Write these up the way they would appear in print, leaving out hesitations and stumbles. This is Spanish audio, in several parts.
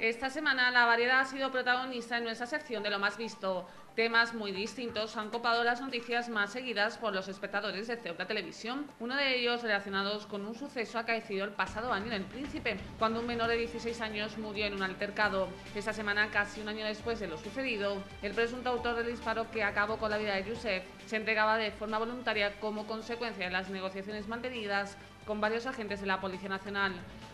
Esta semana la variedad ha sido protagonista en nuestra sección de lo más visto. Temas muy distintos han copado las noticias más seguidas por los espectadores de Ceuta Televisión. Uno de ellos relacionados con un suceso acaecido el pasado año en el Príncipe, cuando un menor de 16 años murió en un altercado. Esta semana, casi un año después de lo sucedido, el presunto autor del disparo que acabó con la vida de Yusef se entregaba de forma voluntaria como consecuencia de las negociaciones mantenidas con varios agentes de la Policía Nacional.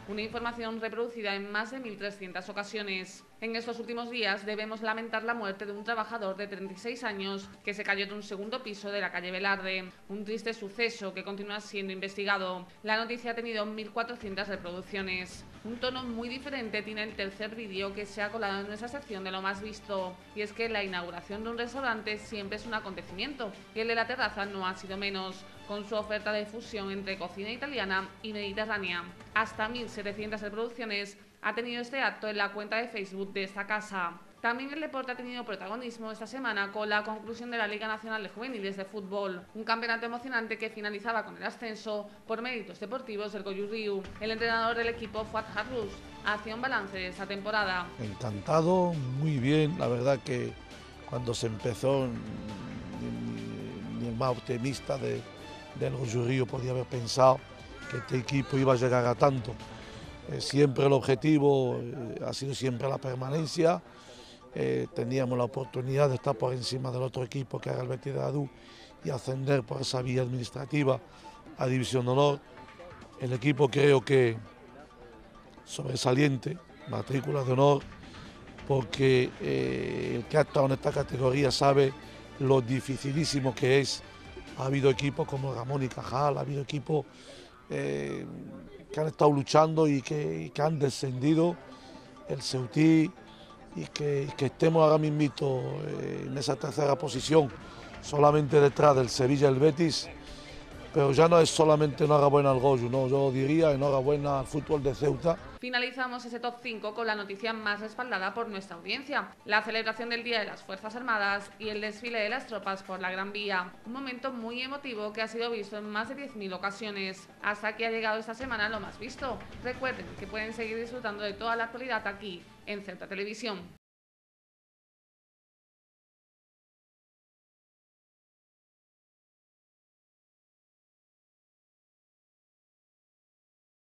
Una información reproducida en más de 1.300 ocasiones. En estos últimos días debemos lamentar la muerte de un trabajador de 36 años que se cayó de un segundo piso de la calle Velarde. Un triste suceso que continúa siendo investigado. La noticia ha tenido 1.400 reproducciones. Un tono muy diferente tiene el tercer vídeo que se ha colado en nuestra sección de lo más visto. Y es que la inauguración de un restaurante siempre es un acontecimiento. Y el de la terraza no ha sido menos, con su oferta de fusión entre cocina italiana y mediterránea. Hasta 1.700 reproducciones ha tenido este acto en la cuenta de Facebook de esta casa. También el deporte ha tenido protagonismo esta semana con la conclusión de la Liga Nacional de Juveniles de Fútbol, un campeonato emocionante que finalizaba con el ascenso por méritos deportivos del Coyurriu. El entrenador del equipo fue Harrus, hacía un balance de esta temporada. Encantado, muy bien, la verdad que cuando se empezó ni el más optimista del Coyurriu podía haber pensado que este equipo iba a llegar a tanto. Siempre el objetivo ha sido siempre la permanencia. Teníamos la oportunidad de estar por encima del otro equipo que era el Betis de Adú y ascender por esa vía administrativa a División de Honor. El equipo creo que sobresaliente, matrícula de honor, porque el que ha estado en esta categoría sabe lo dificilísimo que es. Ha habido equipos como Ramón y Cajal, ha habido equipos que han estado luchando y que han descendido, el Ceutí, y que estemos ahora mismito en esa tercera posición, solamente detrás del Sevilla y el Betis. Pero ya no es solamente enhorabuena al Goyo, no, yo diría enhorabuena al fútbol de Ceuta. Finalizamos ese top 5 con la noticia más respaldada por nuestra audiencia, la celebración del Día de las Fuerzas Armadas y el desfile de las tropas por la Gran Vía. Un momento muy emotivo que ha sido visto en más de 10.000 ocasiones. Hasta aquí ha llegado esta semana lo más visto. Recuerden que pueden seguir disfrutando de toda la actualidad aquí en Ceuta Televisión.